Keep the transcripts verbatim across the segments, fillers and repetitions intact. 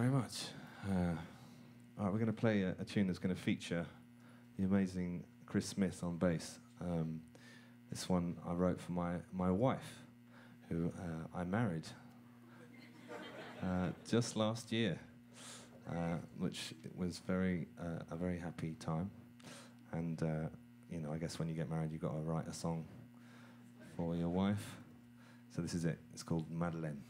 very much. Uh, all right, we're going to play a, a tune that's going to feature the amazing Chris Smith on bass. Um, this one I wrote for my, my wife, who uh, I married uh, just last year, uh, which was very uh, a very happy time. And, uh, you know, I guess when you get married, you've got to write a song for your wife. So this is it. It's called Madeleine.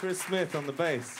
Chris Smith on the bass.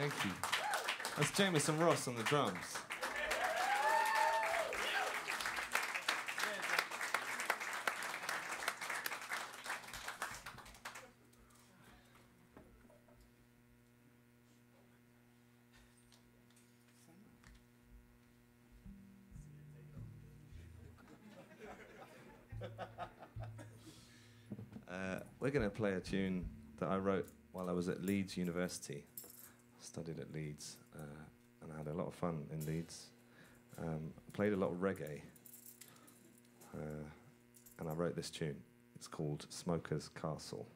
Thank you. That's Jamison Ross on the drums. We're going to play a tune that I wrote while I was at Leeds University. I studied at Leeds, uh, and I had a lot of fun in Leeds. Um, I played a lot of reggae, uh, and I wrote this tune. It's called Smoker's Castle.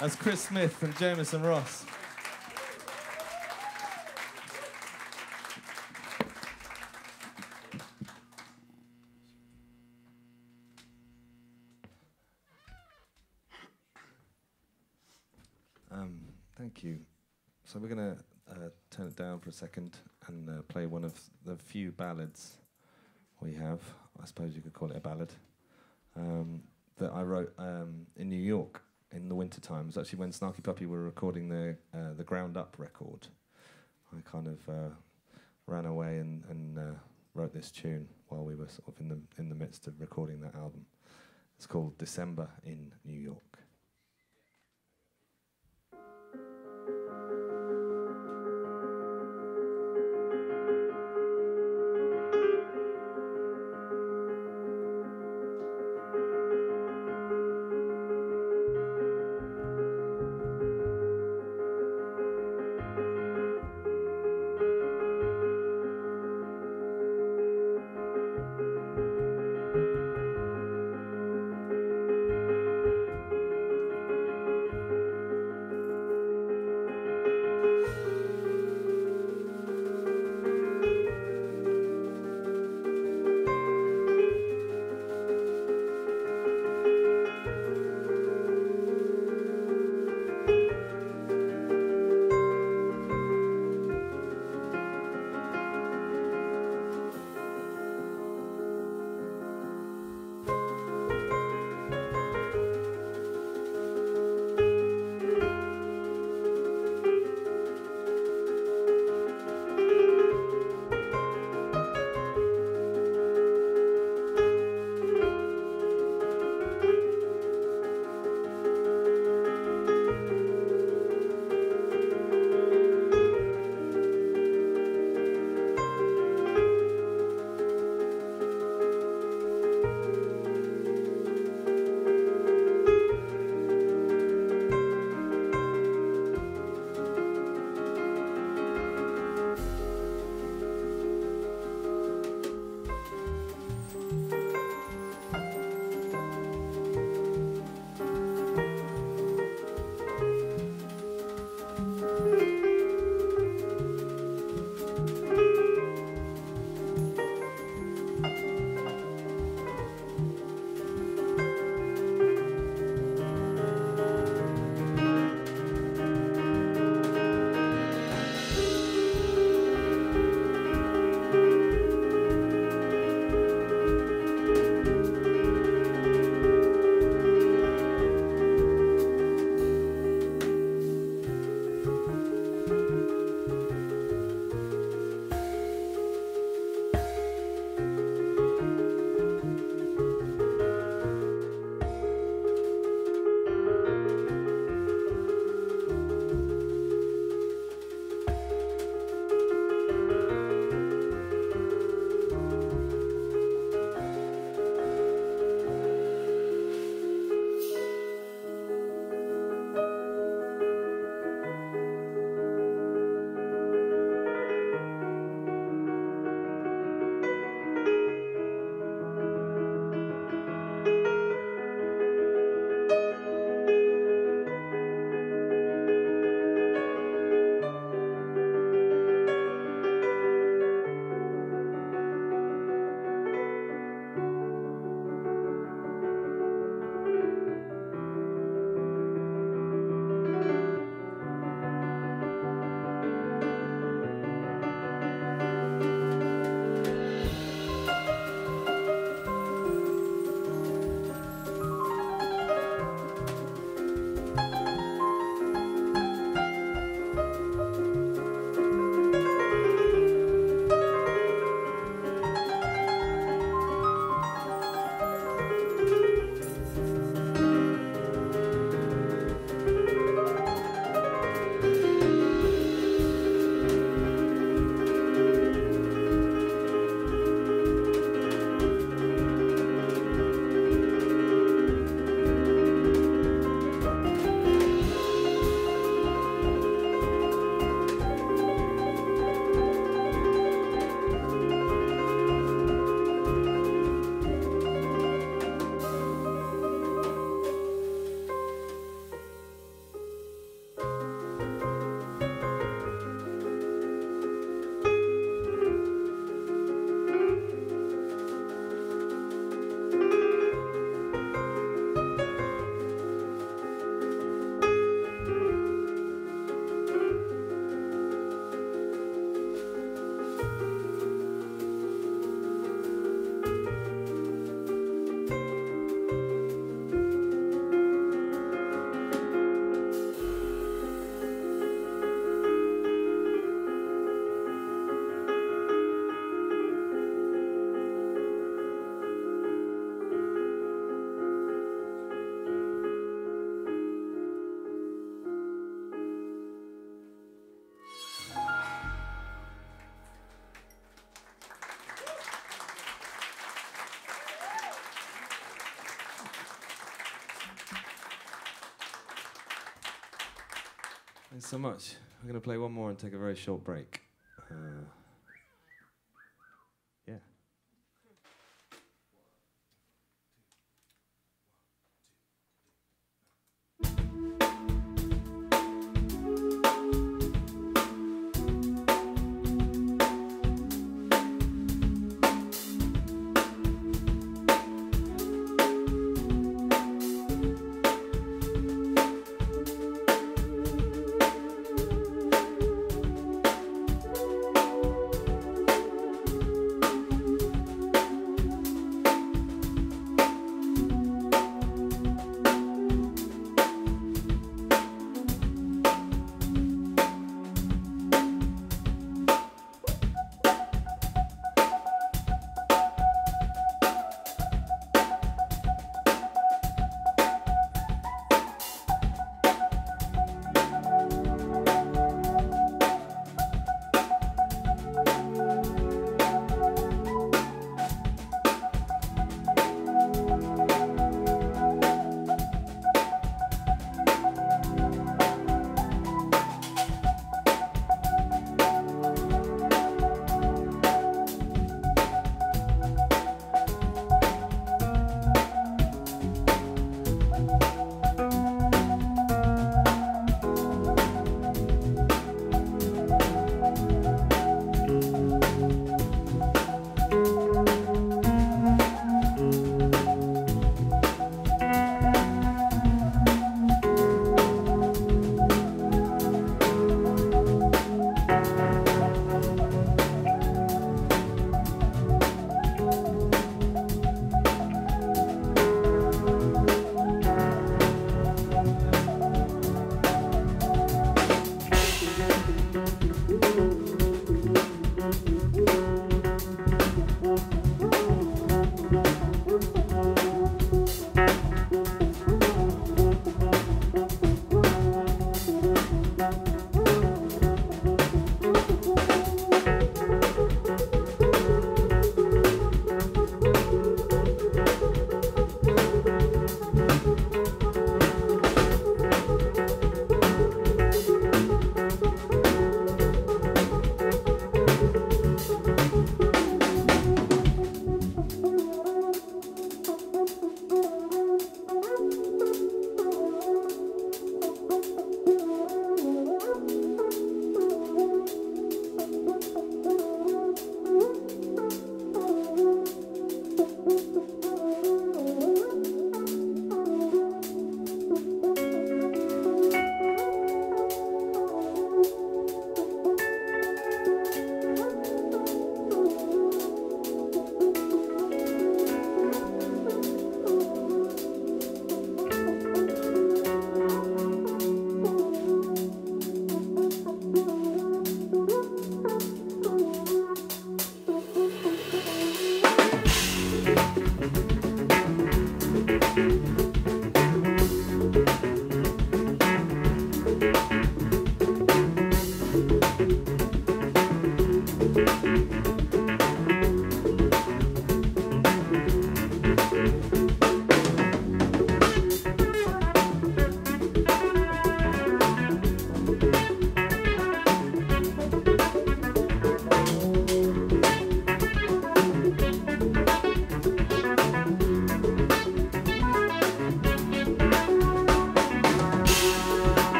That's Chris Smith and Jamison Ross. Um, thank you. So we're going to uh, turn it down for a second and uh, play one of the few ballads we have. I suppose you could call it a ballad. Um, that I wrote um, in New York in the winter time. It was actually when Snarky Puppy were recording their uh, the Ground Up record. I kind of uh, ran away and, and uh, wrote this tune while we were sort of in the in the midst of recording that album. It's called December in New York. Thanks so much. I'm going to play one more and take a very short break. Uh, yeah.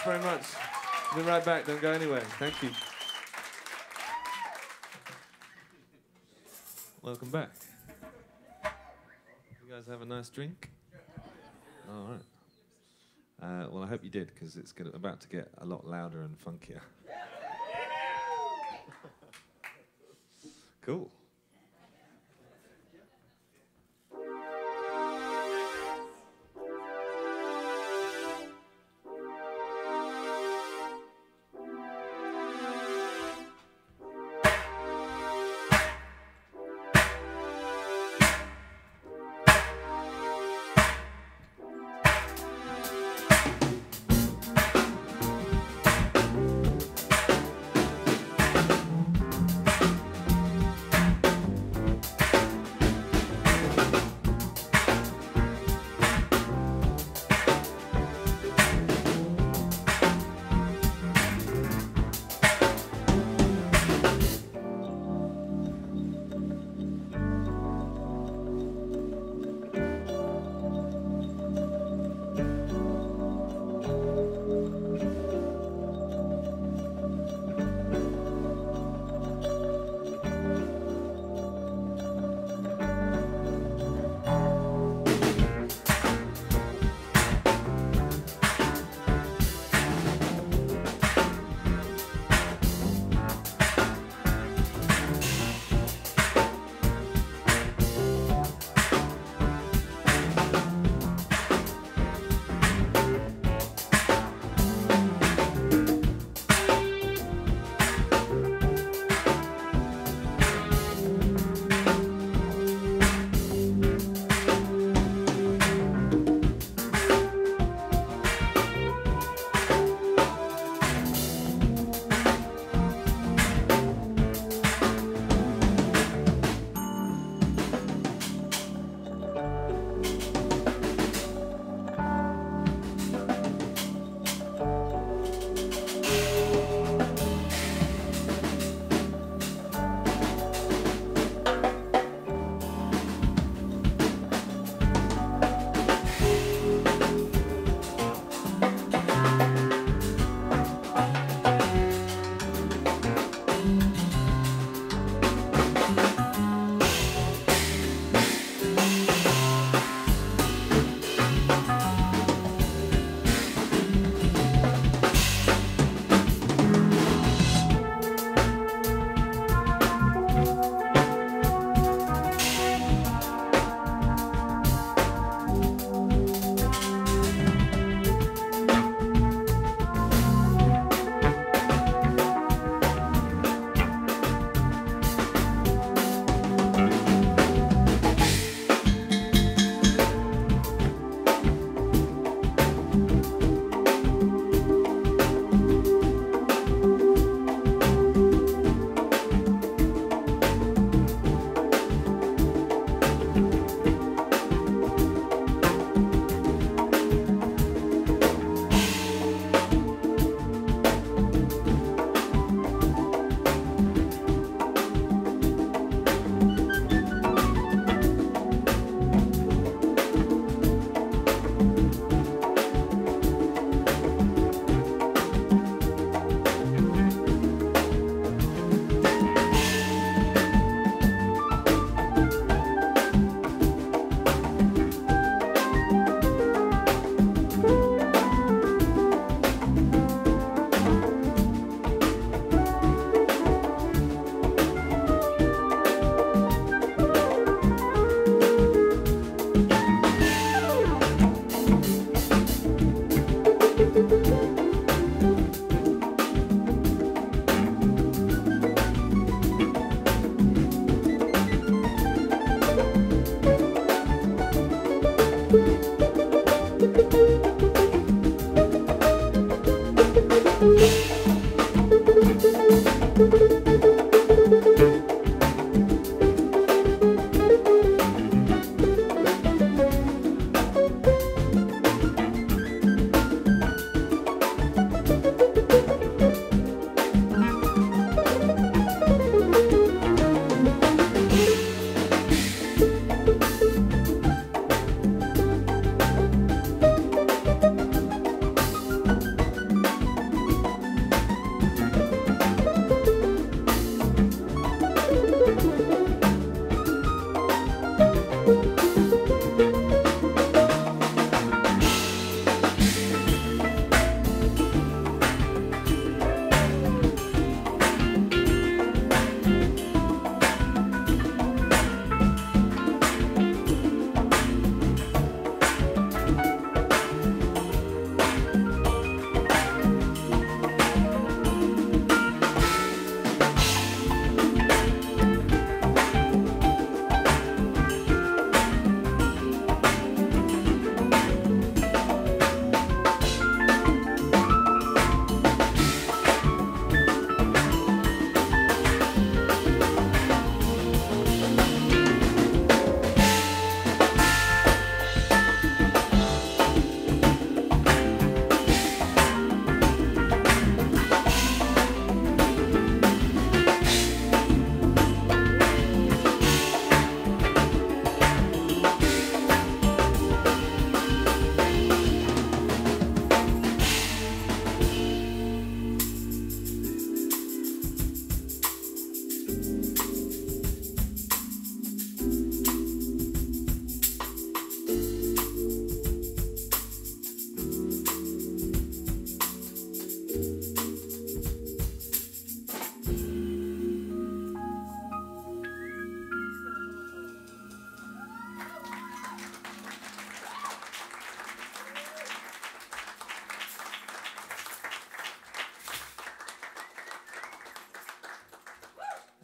Thanks very much. We'll be right back. Don't go anywhere. Thank you. Welcome back. You guys have a nice drink? All right. Uh, well, I hope you did, because it's gonna, about to get a lot louder and funkier. Cool.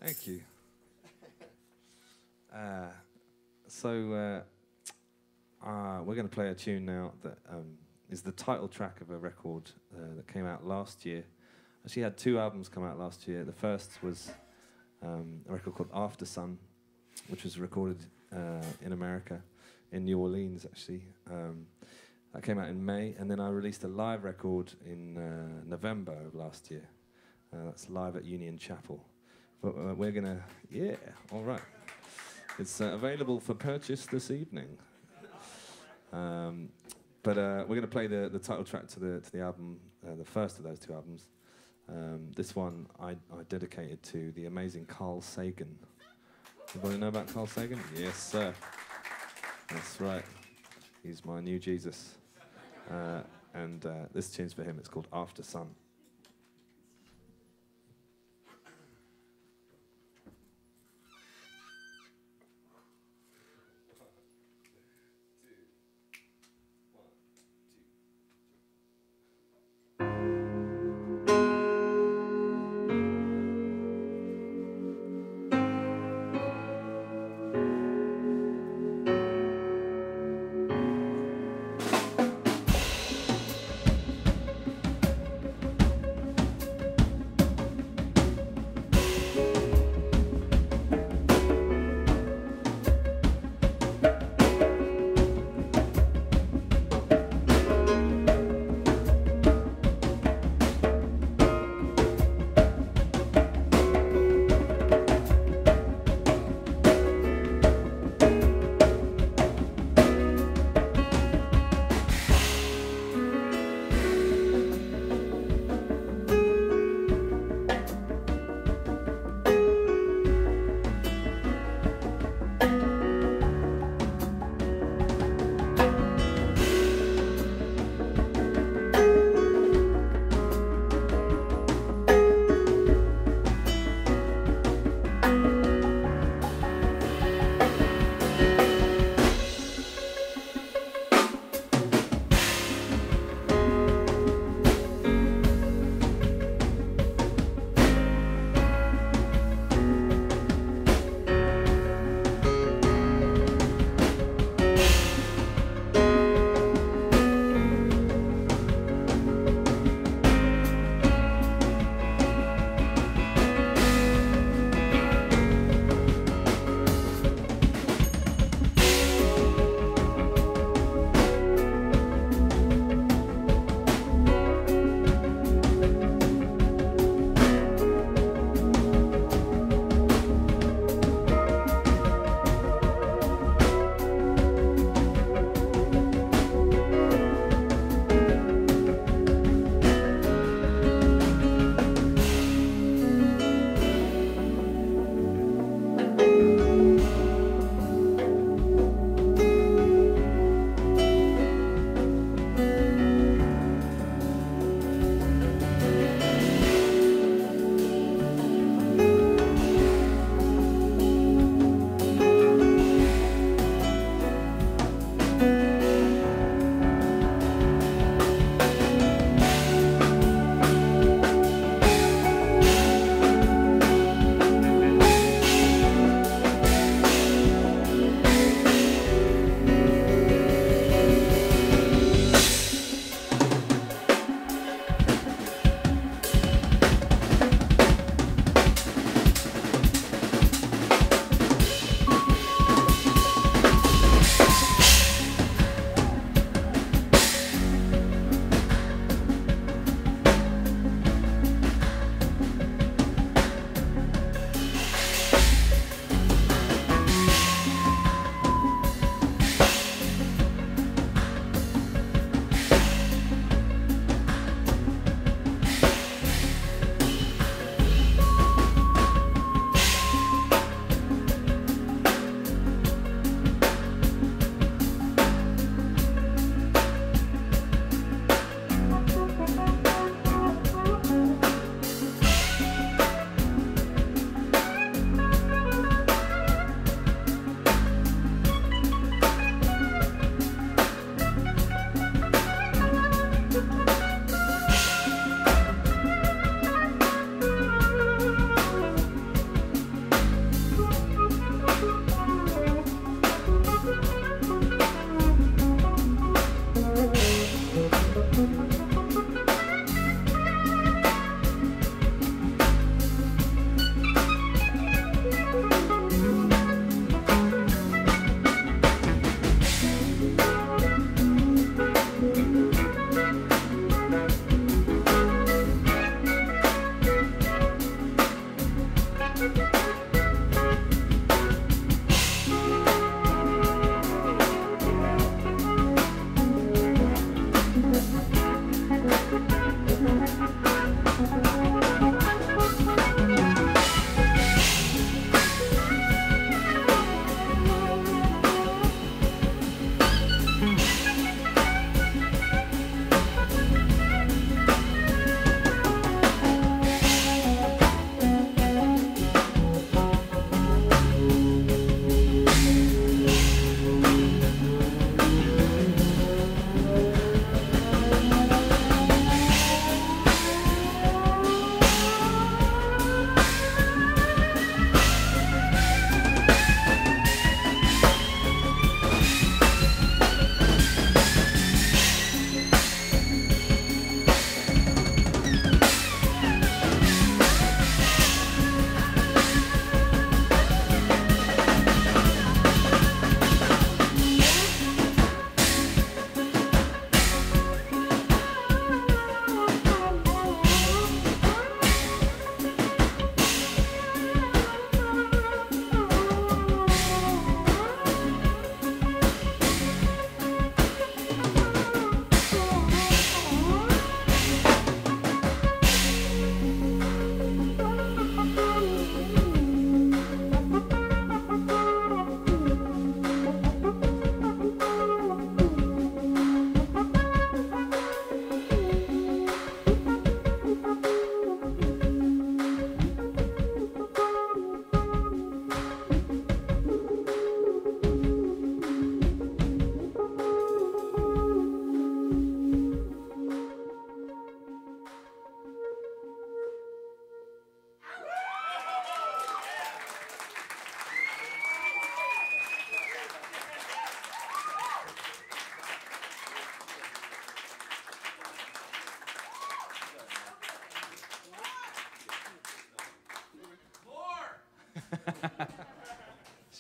Thank you. Uh, so uh, uh, we're going to play a tune now that um, is the title track of a record uh, that came out last year. She had two albums come out last year. The first was um, a record called Aftersun, which was recorded uh, in America, in New Orleans, actually. Um, that came out in May, and then I released a live record in uh, November of last year. Uh, that's live at Union Chapel. But uh, we're gonna, yeah, all right. It's uh, available for purchase this evening. Um, but uh, we're gonna play the, the title track to the, to the album, uh, the first of those two albums. Um, this one I, I dedicated to the amazing Carl Sagan. Anybody know about Carl Sagan? Yes, sir. That's right. He's my new Jesus. Uh, and uh, this tune's for him. It's called After Sun.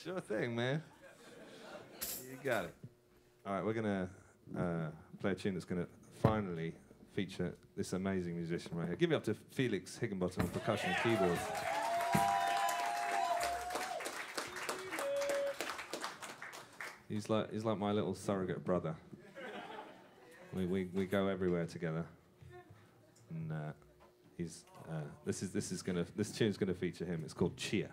Sure thing, man. You got it. All right, we're going to uh, play a tune that's going to finally feature this amazing musician right here. Give it up to Felix Higginbottom on percussion and keyboards. He's like, he's like my little surrogate brother. We, we, we go everywhere together. And uh, he's, uh, this, is, this, is gonna, this tune's going to feature him. It's called Chia.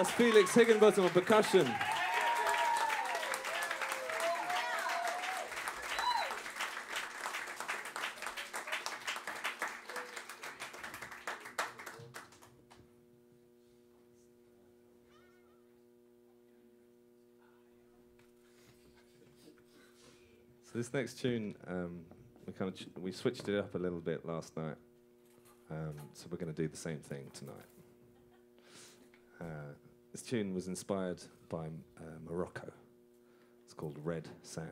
That's Felix Higginbottom on percussion. So this next tune, um, we kind of ch we switched it up a little bit last night, um, so we're going to do the same thing tonight. Uh, this tune was inspired by uh, Morocco. It's called Red Sand.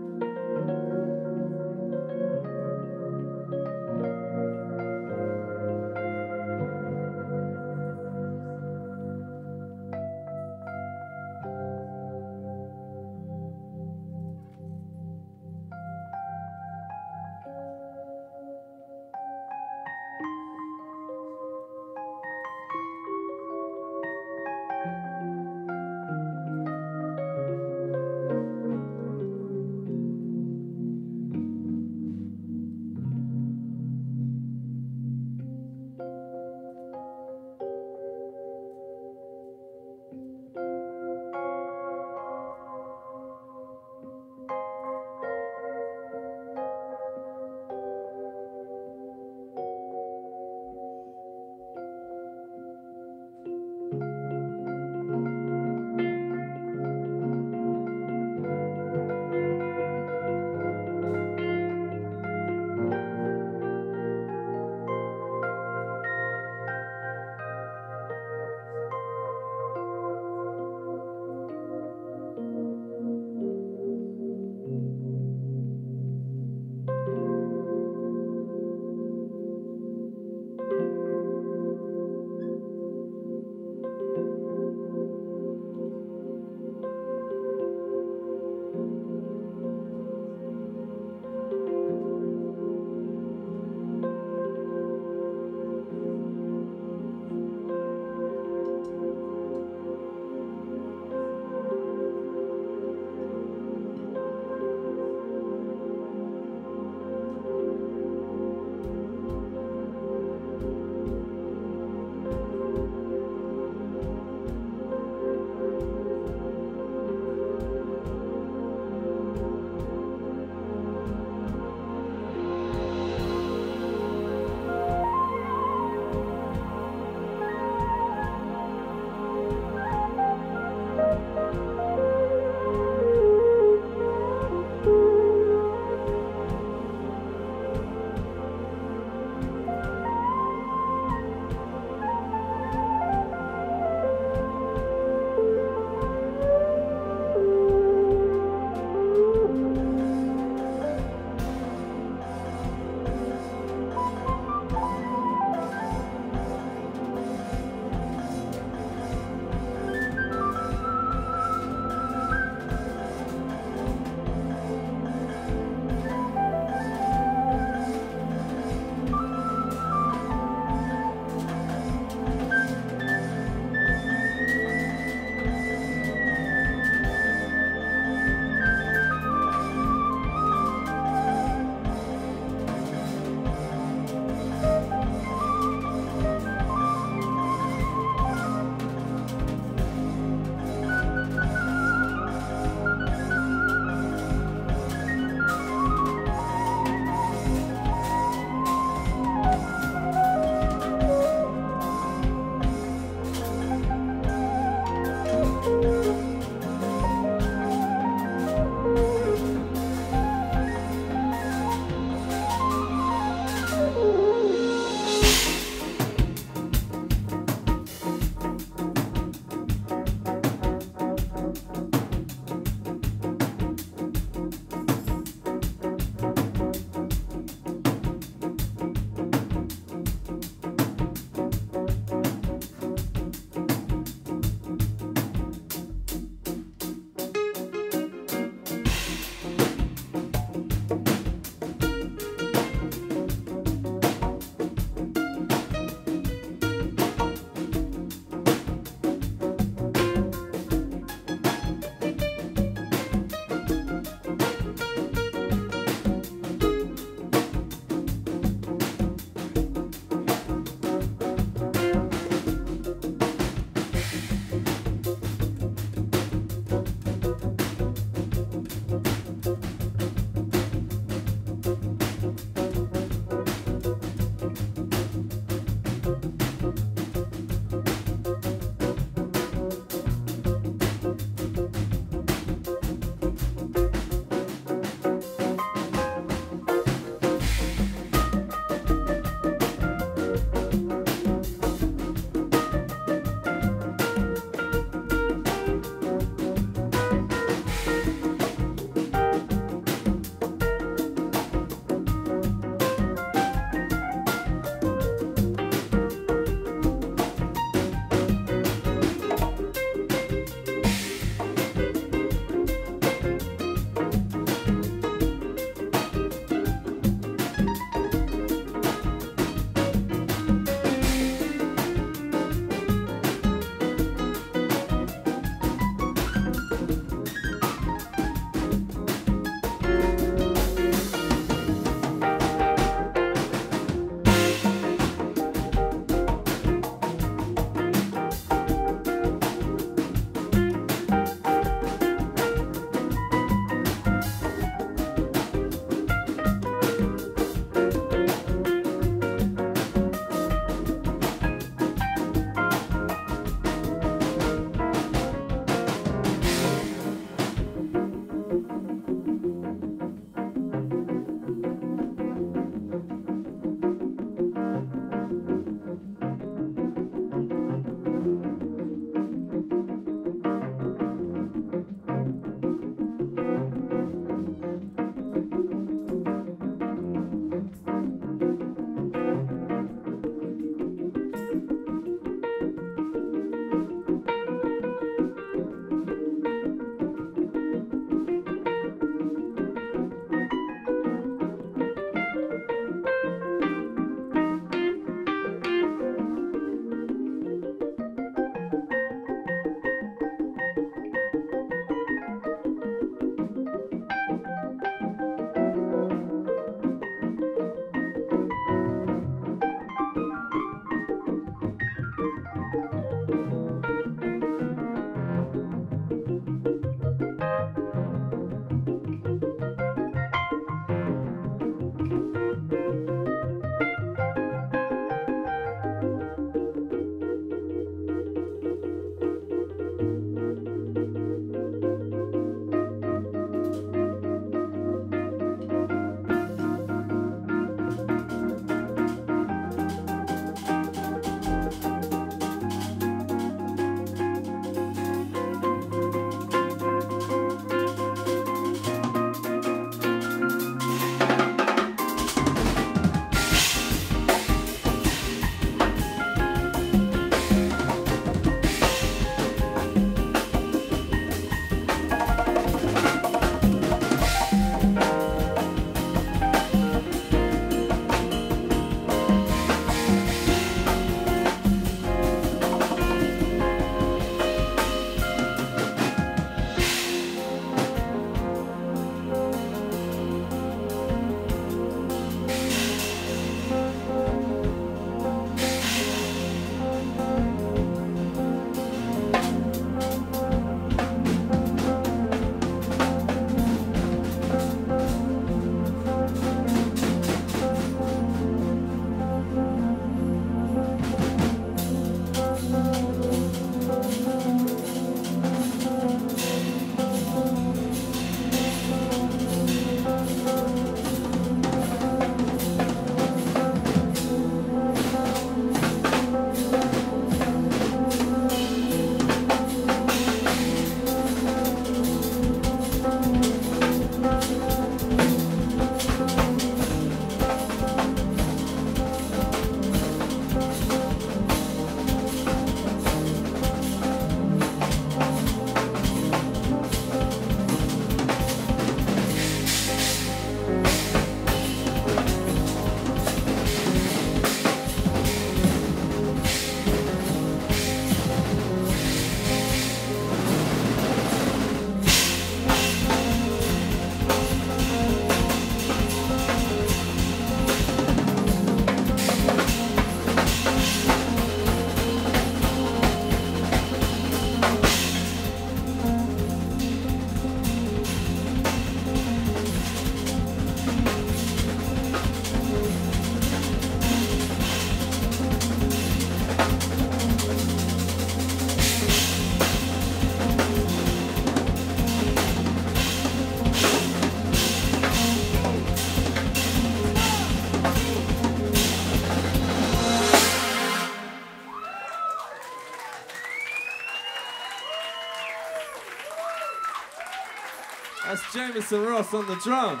That's Jamison Ross on the drums.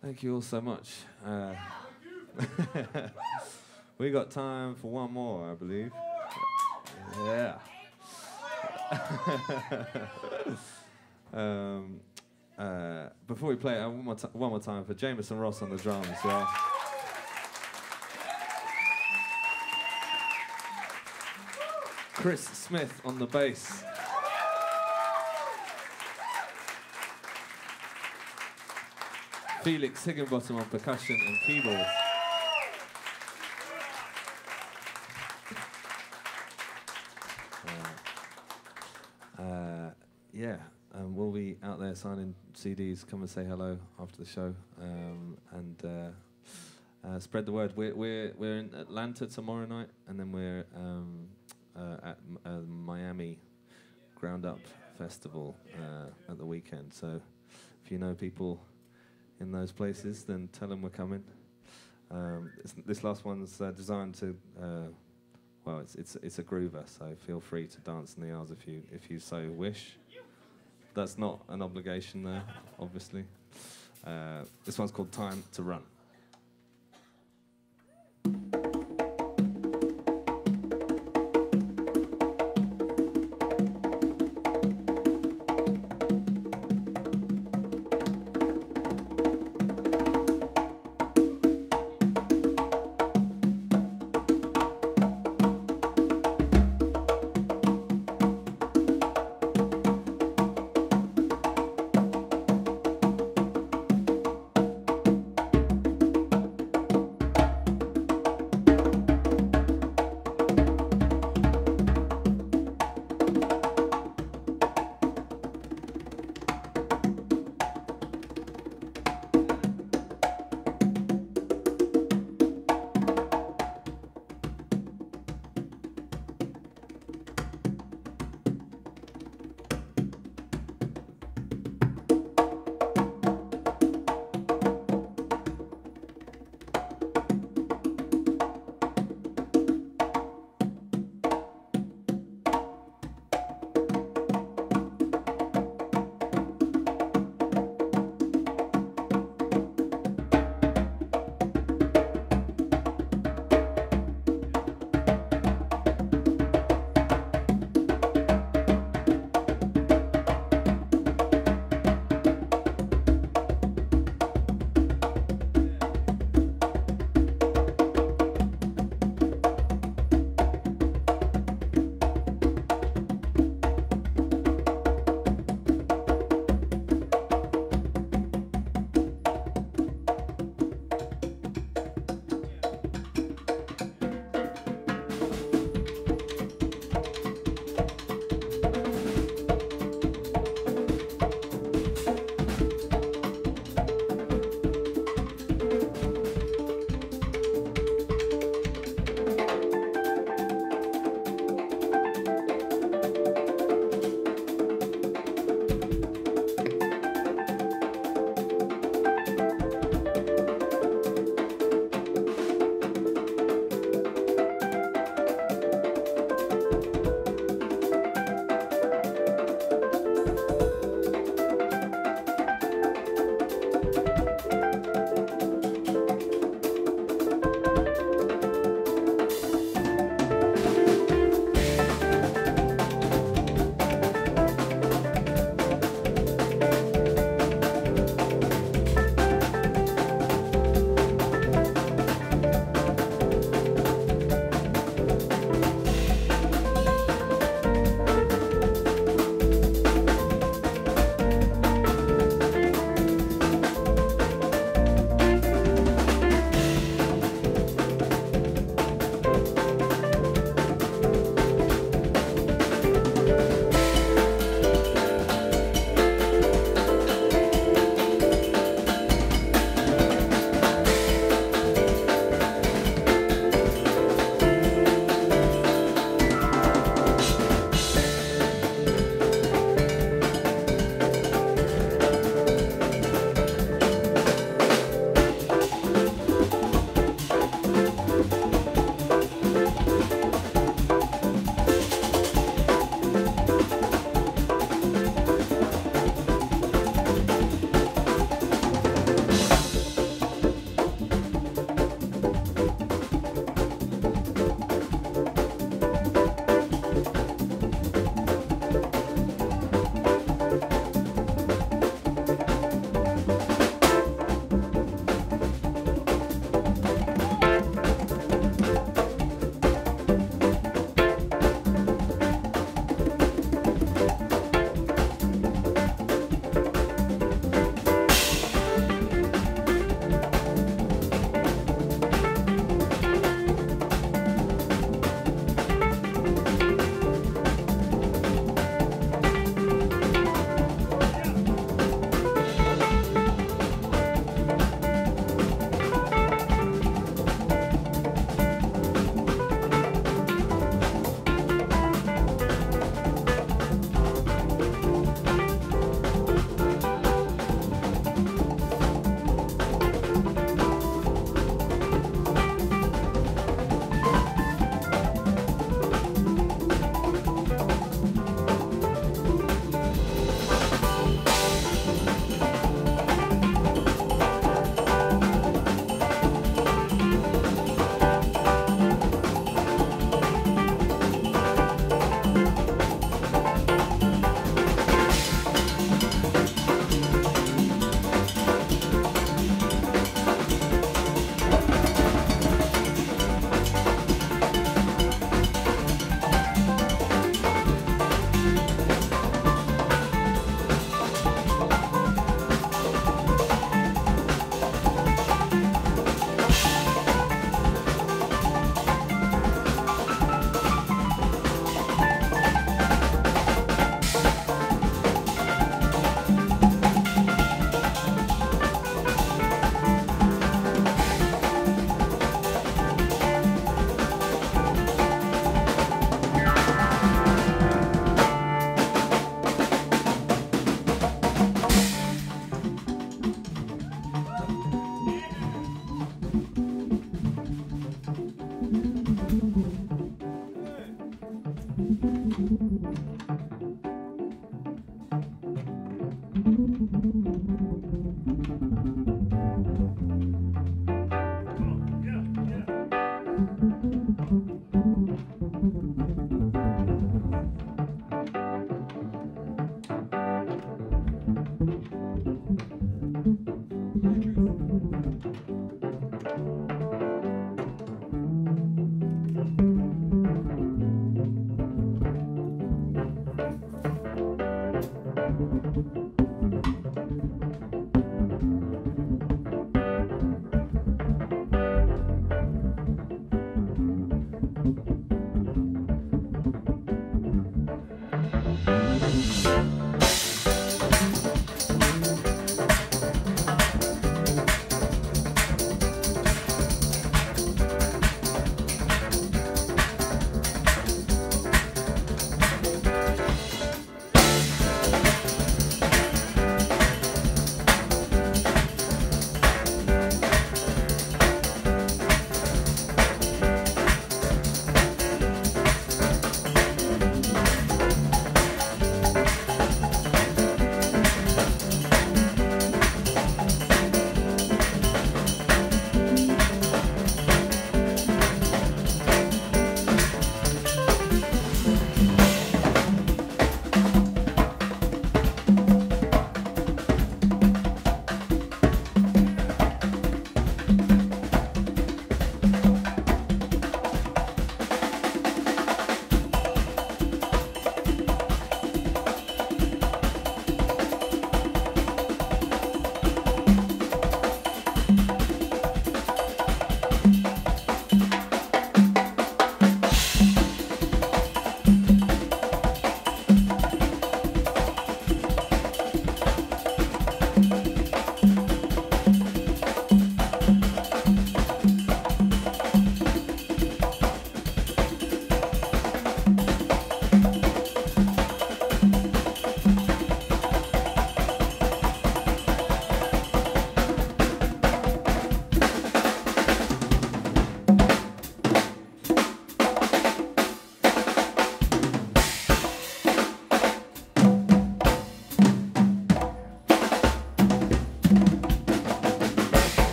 Thank you all so much. Uh, we got time for one more, I believe. Yeah. um, uh, before we play it, uh, one, more t one more time for Jamison Ross on the drums. Yeah. Chris Smith on the bass. Felix Higginbottom on percussion and keyboards. Uh, uh, yeah, um, we'll be out there signing C Ds. Come and say hello after the show, um, and uh, uh, spread the word. We're we're we're in Atlanta tomorrow night, and then we're. Um, Uh, at M uh, Miami Ground Up Festival uh, at the weekend. So if you know people in those places, then tell them we're coming. Um, this, this last one's uh, designed to, uh, well, it's it's it's a groover. So feel free to dance in the aisles if you if you so wish. That's not an obligation though, obviously. Uh, this one's called Time to Run.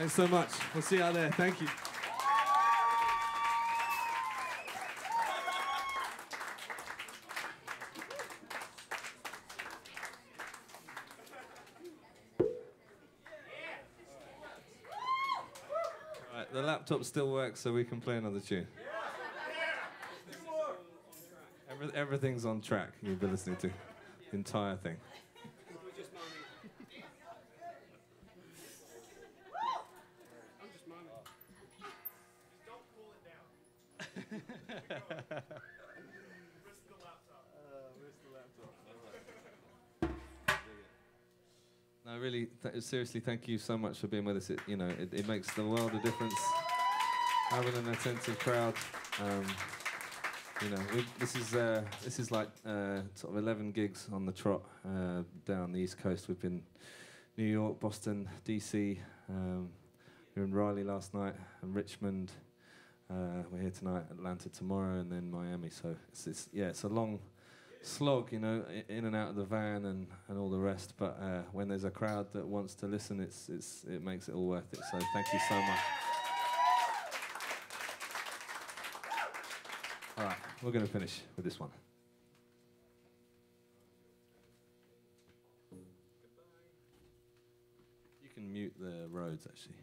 Thanks so much. We'll see you out there. Thank you. Right, the laptop still works, so we can play another tune. Every, everything's on track. You've been listening to the entire thing. Th seriously, thank you so much for being with us. It, you know, it, it makes the world a difference having an attentive crowd. Um, you know, we, this is uh, this is like uh, sort of eleven gigs on the trot uh, down the East Coast. We've been New York, Boston, D C. Um, we were in Raleigh last night, and Richmond. Uh, we're here tonight, Atlanta tomorrow, and then Miami. So it's, it's yeah, it's a long slog, you know, I in and out of the van and, and all the rest, but uh, when there's a crowd that wants to listen, it's, it's, it makes it all worth it, so thank you so much. All right, we're going to finish with this one. You can mute the roads, actually.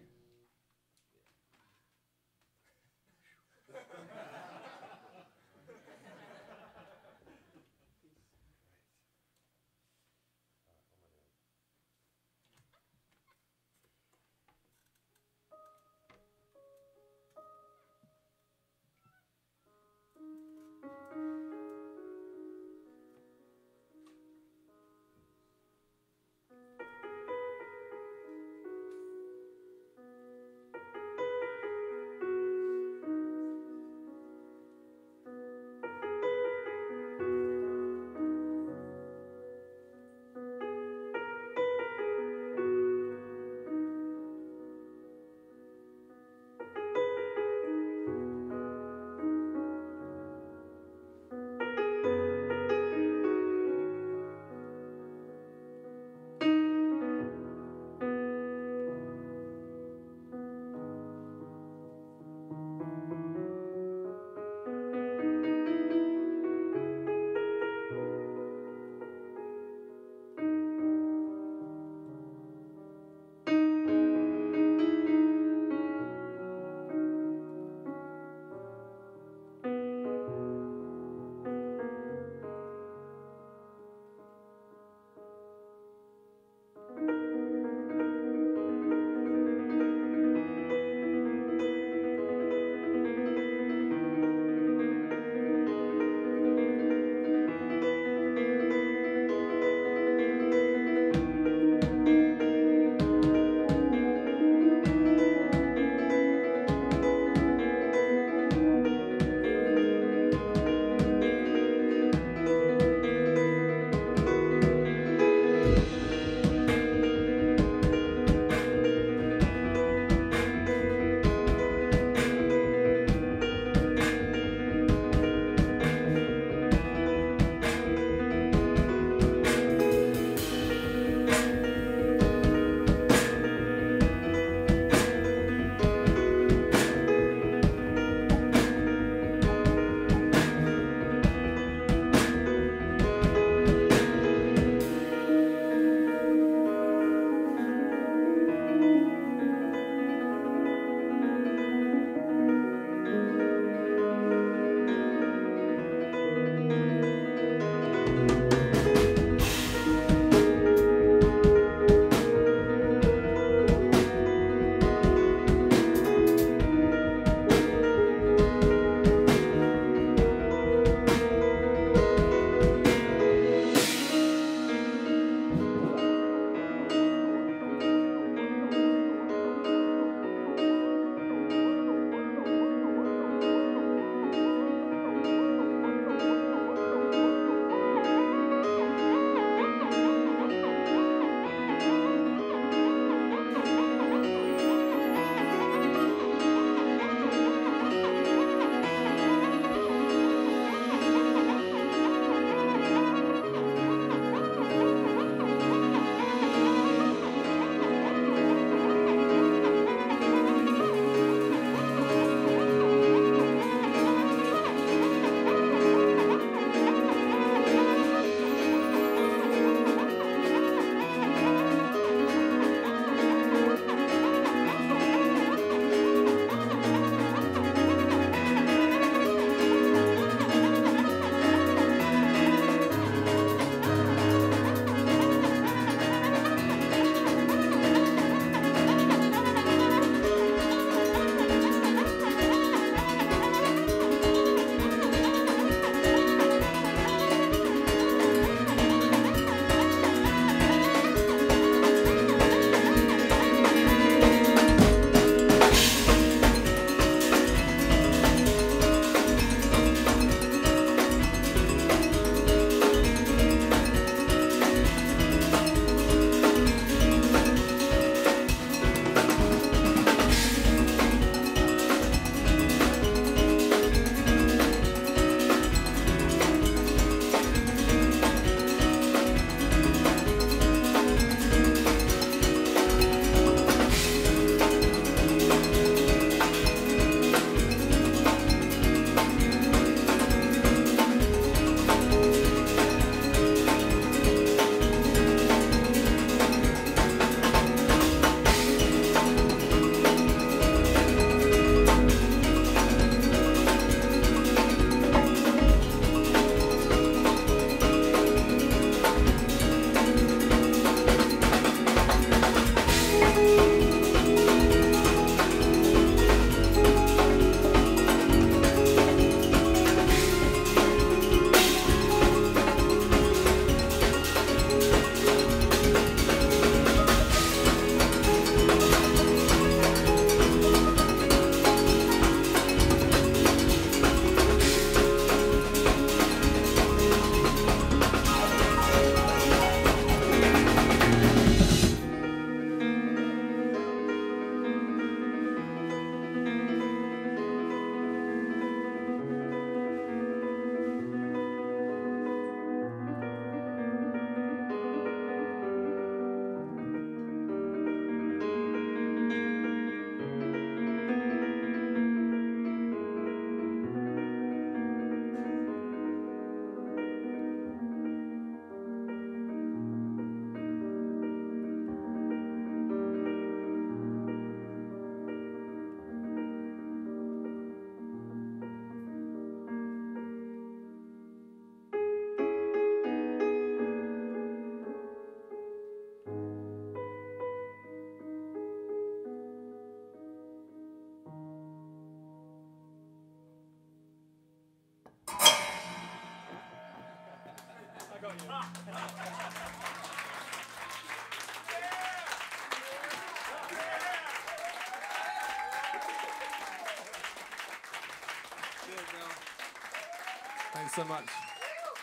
Thanks so much.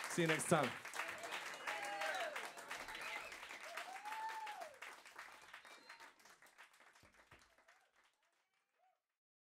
See you next time.